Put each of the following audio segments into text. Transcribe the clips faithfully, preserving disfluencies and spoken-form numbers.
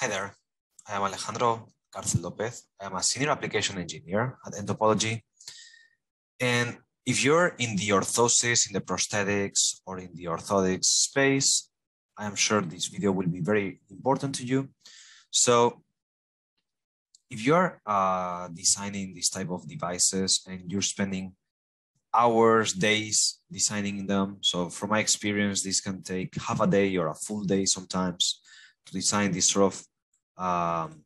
Hi there, I am Alejandro Carcel López. I am a senior application engineer at nTopology. And if you're in the orthosis, in the prosthetics, or in the orthotics space, I am sure this video will be very important to you. So if you're uh, designing this type of devices and you're spending hours, days designing them. So from my experience, this can take half a day or a full day sometimes to design this sort of um,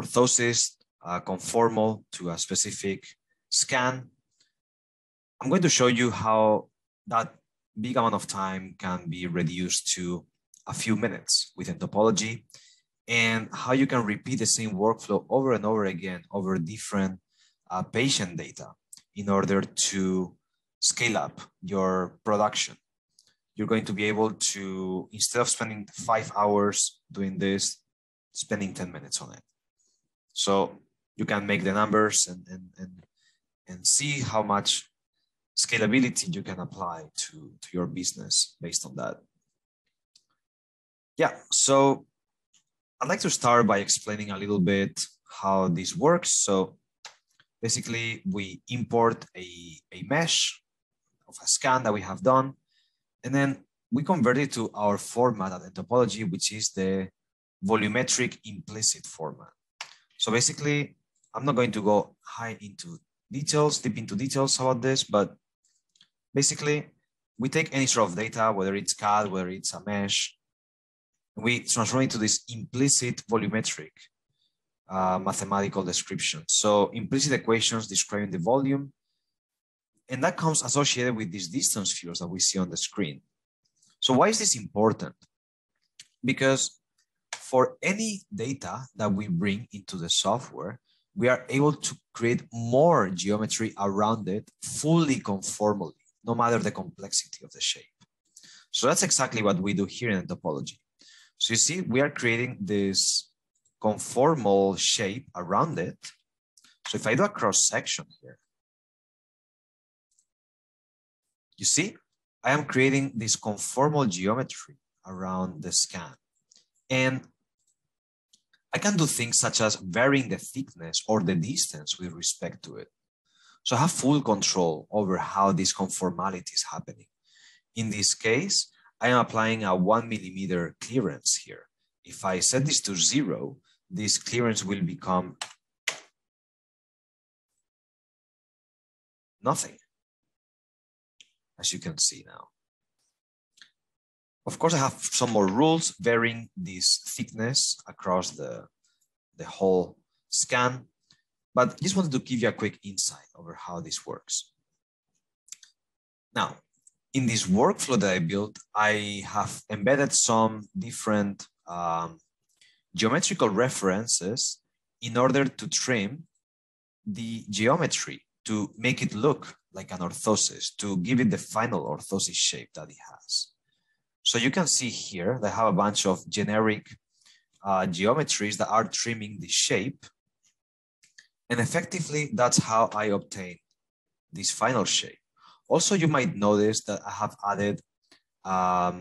orthosis uh, conformal to a specific scan. I'm going to show you how that big amount of time can be reduced to a few minutes with nTopology and how you can repeat the same workflow over and over again over different uh, patient data in order to scale up your production. You're going to be able to, instead of spending five hours doing this, spending ten minutes on it. So you can make the numbers and, and, and, and see how much scalability you can apply to, to your business based on that. Yeah, so I'd like to start by explaining a little bit how this works. So basically, we import a, a mesh of a scan that we have done, and then we convert it to our format at nTopology, which is the volumetric implicit format. So basically, I'm not going to go high into details, deep into details about this, but basically, we take any sort of data, whether it's C A D, whether it's a mesh, and we transform it to this implicit volumetric Uh, mathematical description. So implicit equations describing the volume, and that comes associated with these distance figures that we see on the screen. So why is this important? Because for any data that we bring into the software, we are able to create more geometry around it fully conformally, no matter the complexity of the shape. So that's exactly what we do here in nTopology. So you see, we are creating this conformal shape around it. So if I do a cross section here, you see, I am creating this conformal geometry around the scan. And I can do things such as varying the thickness or the distance with respect to it. So I have full control over how this conformality is happening. In this case, I am applying a one millimeter clearance here. If I set this to zero, this clearance will become nothing, as you can see now. Of course, I have some more rules varying this thickness across the, the whole scan, but just wanted to give you a quick insight over how this works. Now, in this workflow that I built, I have embedded some different Um, geometrical references in order to trim the geometry to make it look like an orthosis, to give it the final orthosis shape that it has. So you can see here, they have a bunch of generic uh, geometries that are trimming the shape. And effectively, that's how I obtain this final shape. Also, you might notice that I have added um,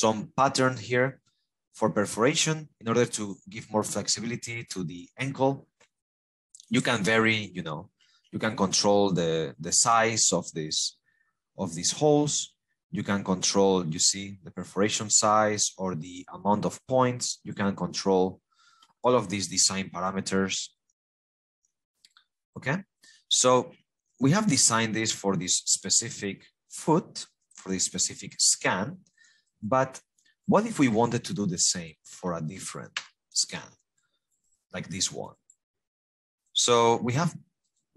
some pattern here for perforation in order to give more flexibility to the ankle. You can vary, you know, you can control the, the size of this, of these holes. You can control, you see, the perforation size or the amount of points. You can control all of these design parameters. Okay, so we have designed this for this specific foot, for this specific scan, but what if we wanted to do the same for a different scan, like this one? So we have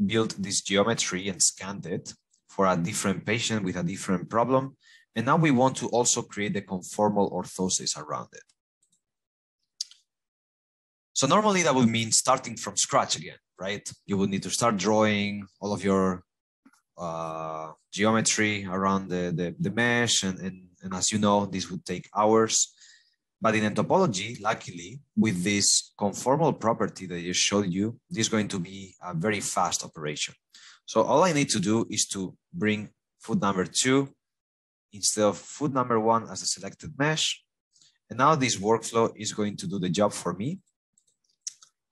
built this geometry and scanned it for a different patient with a different problem. And now we want to also create the conformal orthosis around it. So normally that would mean starting from scratch again, right? You would need to start drawing all of your uh, geometry around the, the, the mesh and, and And as you know, this would take hours. But in nTopology, luckily, with this conformal property that I just showed you, this is going to be a very fast operation. So all I need to do is to bring foot number two instead of foot number one as a selected mesh. And now this workflow is going to do the job for me.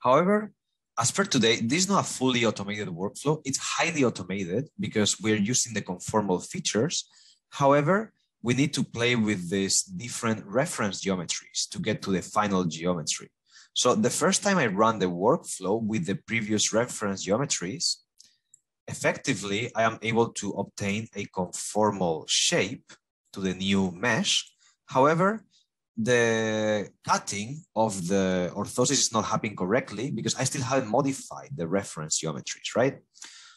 However, as per today, this is not a fully automated workflow. It's highly automated because we're using the conformal features. However, we need to play with these different reference geometries to get to the final geometry. So the first time I run the workflow with the previous reference geometries, effectively, I am able to obtain a conformal shape to the new mesh. However, the cutting of the orthosis is not happening correctly because I still haven't modified the reference geometries, right?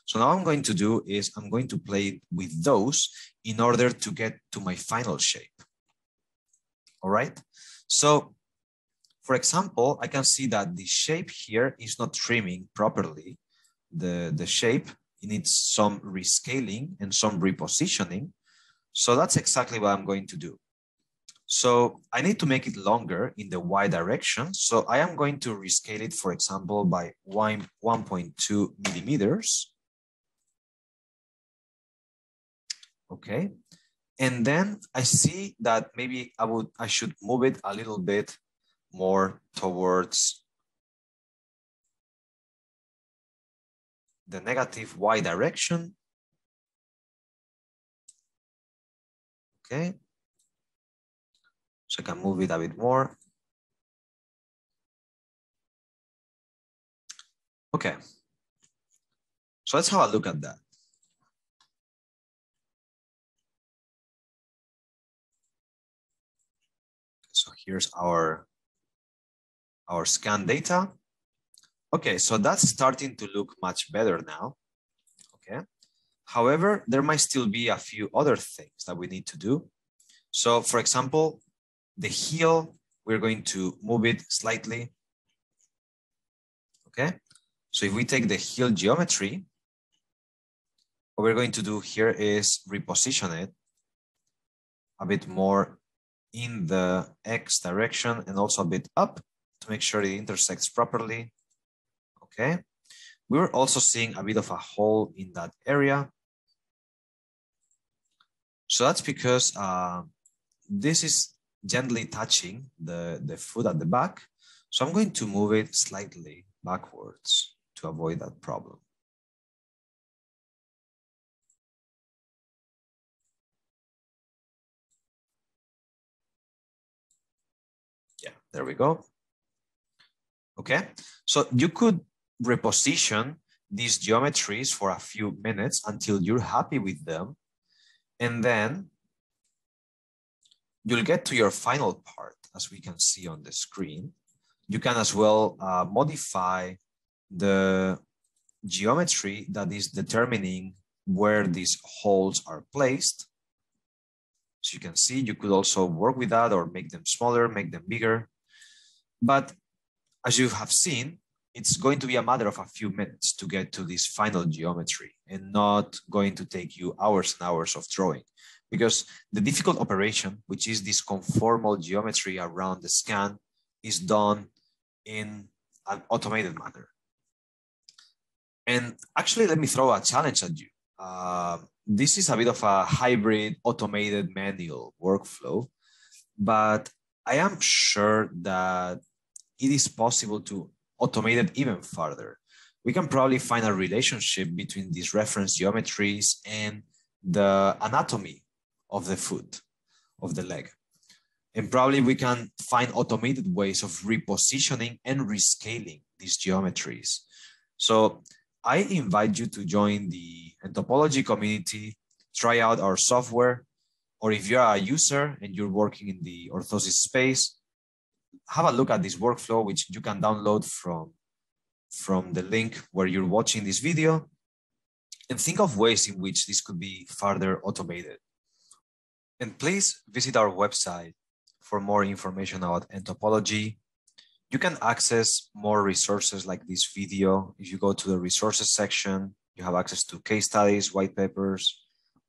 So now I'm going to do is I'm going to play with those in order to get to my final shape. All right. So for example, I can see that the shape here is not trimming properly the, the shape. It needs some rescaling and some repositioning. So that's exactly what I'm going to do. So I need to make it longer in the Y direction. So I am going to rescale it, for example, by one point two millimeters. Okay. And then I see that maybe I would, I should move it a little bit more towards the negative Y direction. Okay. So I can move it a bit more. Okay. So let's have a look at that. So here's our, our scan data. Okay, so that's starting to look much better now. Okay. However, there might still be a few other things that we need to do. So for example, the heel, we're going to move it slightly. Okay. So if we take the heel geometry, what we're going to do here is reposition it a bit more in the X direction and also a bit up to make sure it intersects properly. Okay. We were also seeing a bit of a hole in that area. So that's because uh, this is gently touching the, the foot at the back. So I'm going to move it slightly backwards to avoid that problem. Yeah, there we go. Okay, so you could reposition these geometries for a few minutes until you're happy with them. And then you'll get to your final part, as we can see on the screen. You can as well uh, modify the geometry that is determining where these holes are placed. So you can see, you could also work with that or make them smaller, make them bigger. But as you have seen, it's going to be a matter of a few minutes to get to this final geometry and not going to take you hours and hours of drawing. Because the difficult operation, which is this conformal geometry around the scan, is done in an automated manner. And actually, let me throw a challenge at you. Uh, this is a bit of a hybrid automated manual workflow, but I am sure that it is possible to automate it even farther. We can probably find a relationship between these reference geometries and the anatomy of the foot, of the leg. And probably we can find automated ways of repositioning and rescaling these geometries. So I invite you to join the nTopology community, try out our software, or if you're a user and you're working in the orthosis space, have a look at this workflow, which you can download from, from the link where you're watching this video, and think of ways in which this could be further automated. And please visit our website for more information about nTopology. You can access more resources like this video. If you go to the resources section, you have access to case studies, white papers,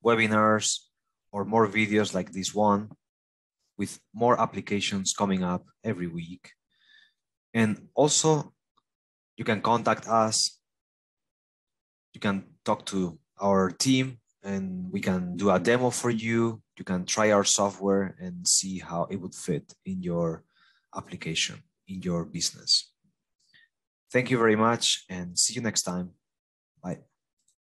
webinars, or more videos like this one, with more applications coming up every week. And also, you can contact us. You can talk to our team and we can do a demo for you. You can try our software and see how it would fit in your application, in your business. Thank you very much and see you next time. Bye.